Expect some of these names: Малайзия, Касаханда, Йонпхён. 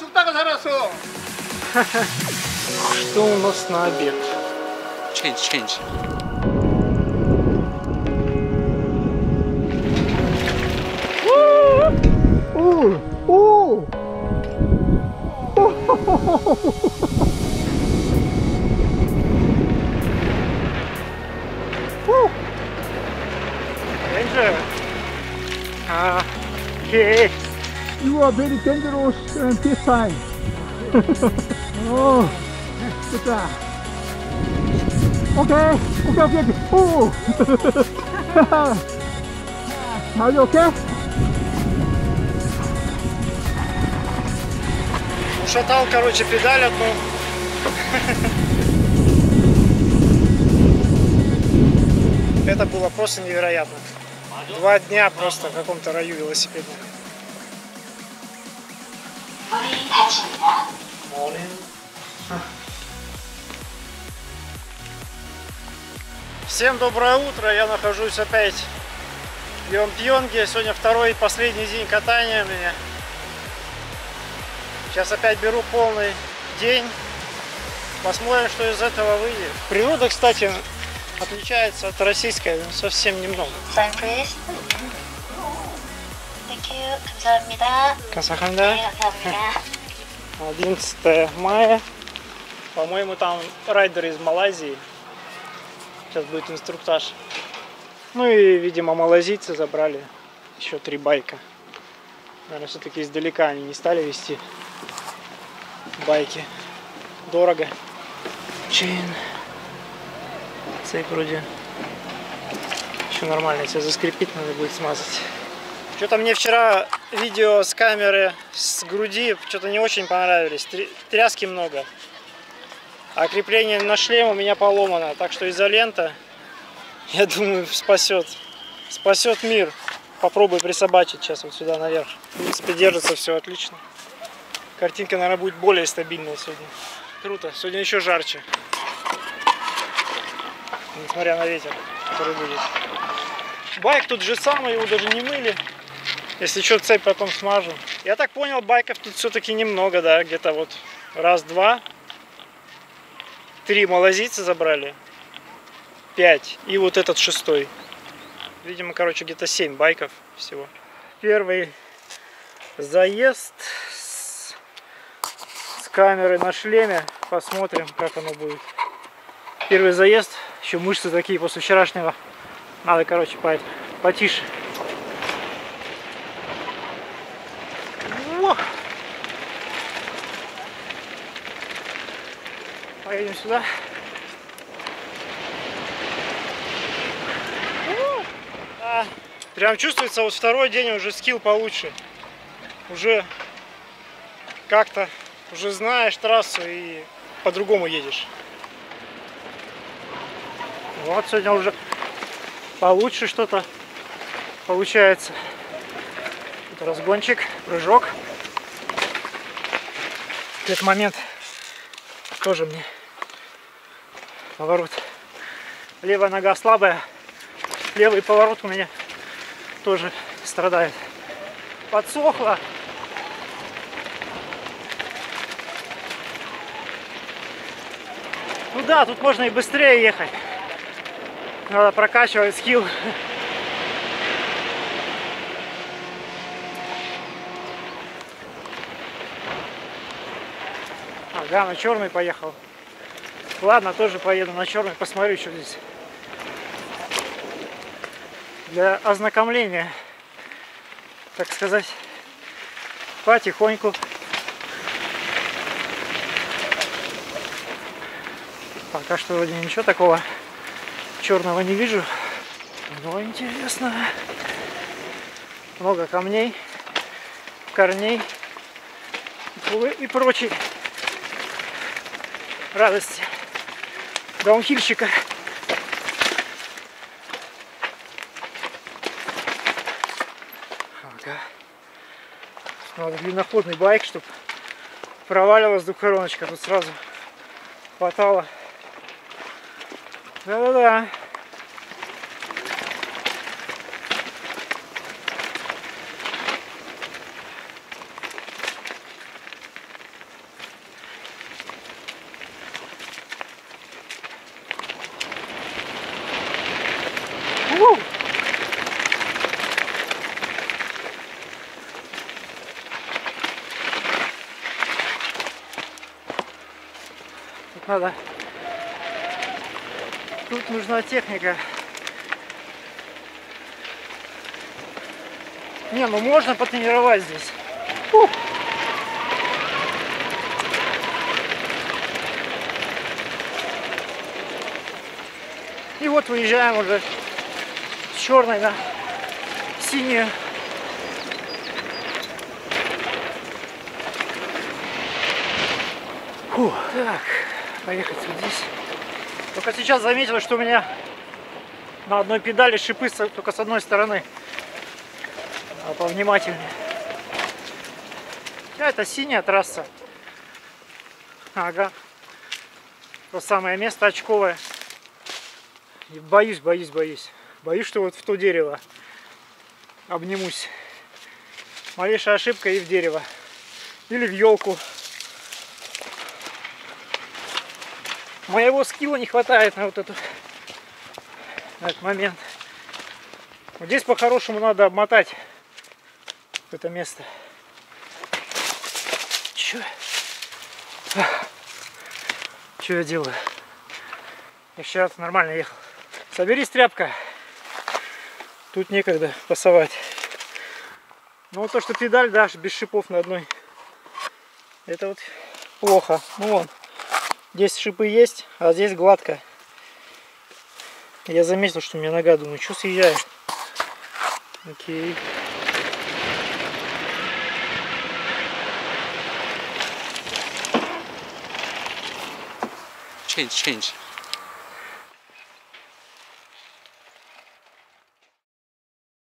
Что у нас на обед? Ченч. Yes. You are very dangerous this time. Oh, good job. Okay. Oh, are you okay? Ушатал, короче, педаль одну. Это было просто невероятно. 2 дня просто в каком-то раю велосипедном. Всем доброе утро! Я нахожусь опять в Йонпхёнге. Сегодня второй и последний день катания у меня. Сейчас опять беру полный день. Посмотрим, что из этого выйдет. Природа, кстати, отличается от российской совсем немного. Касаханда. 11 мая. По-моему, там райдеры из Малайзии. Сейчас будет инструктаж. Ну и, видимо, малайзийцы забрали еще 3 байка. Наверное, все-таки издалека они не стали вести байки. Дорого. Чейн. Цепь вроде еще нормально, все заскрепить надо будет, смазать. Что-то мне вчера видео с камеры, с груди, что-то не очень понравились. Тряски много. А крепление на шлем у меня поломано. Так что изолента, я думаю, спасет. Спасет мир. Попробую присобачить сейчас вот сюда наверх. В принципе, держится все отлично. Картинка, наверное, будет более стабильная сегодня. Круто. Сегодня еще жарче. Несмотря на ветер, который будет. Байк тут же самый, его даже не мыли. Если что, цепь потом смажем. Я так понял, байков тут все-таки немного, да, где-то вот раз-два. 3 малайзийца забрали. 5. И вот этот 6-й. Видимо, короче, где-то 7 байков всего. Первый заезд с камеры на шлеме. Посмотрим, как оно будет. Первый заезд. Еще мышцы такие после вчерашнего. Надо, короче, потише. О! Поедем сюда. Да. Прям чувствуется, вот второй день уже скилл получше. Уже как-то, уже знаешь трассу и по-другому едешь. Вот сегодня уже получше что-то получается. Тут разгончик, прыжок. Этот момент тоже мне поворот. Левая нога слабая, левый поворот у меня тоже страдает. Подсохло. Ну да, тут можно и быстрее ехать. Надо прокачивать скилл. Ага, на черный поехал. Ладно, тоже поеду на черный, посмотрю, что здесь. Для ознакомления, так сказать, потихоньку. Пока что вроде ничего такого. Черного не вижу, но интересно. Много камней, корней и прочей радости даунхильщика. Ага. Надо длинноходный байк, чтобы проваливалась двухкороночка, тут сразу хватало. Да-да-да. надо. Тут нужна техника. Не, ну можно потренировать здесь. Фух. И вот выезжаем уже с черной на синюю. Фух. Так, поехать вот здесь. Только сейчас заметил, что у меня на одной педали шипы только с одной стороны. А повнимательнее. А это синяя трасса. Ага. То самое место очковое. И боюсь. Боюсь, что вот в то дерево обнимусь. Малейшая ошибка и в дерево. Или в елку. Моего скилла не хватает на вот этот, момент. Вот здесь по-хорошему надо обмотать это место. Че я делаю? Я сейчас нормально ехал. Соберись, тряпка. Тут некогда пасовать. Ну вот то, что педаль, да, без шипов на одной. Это вот плохо. Ну вон. Здесь шипы есть, а здесь гладко. Я заметил, что у меня нога, думаю, что съезжает. Окей. Change.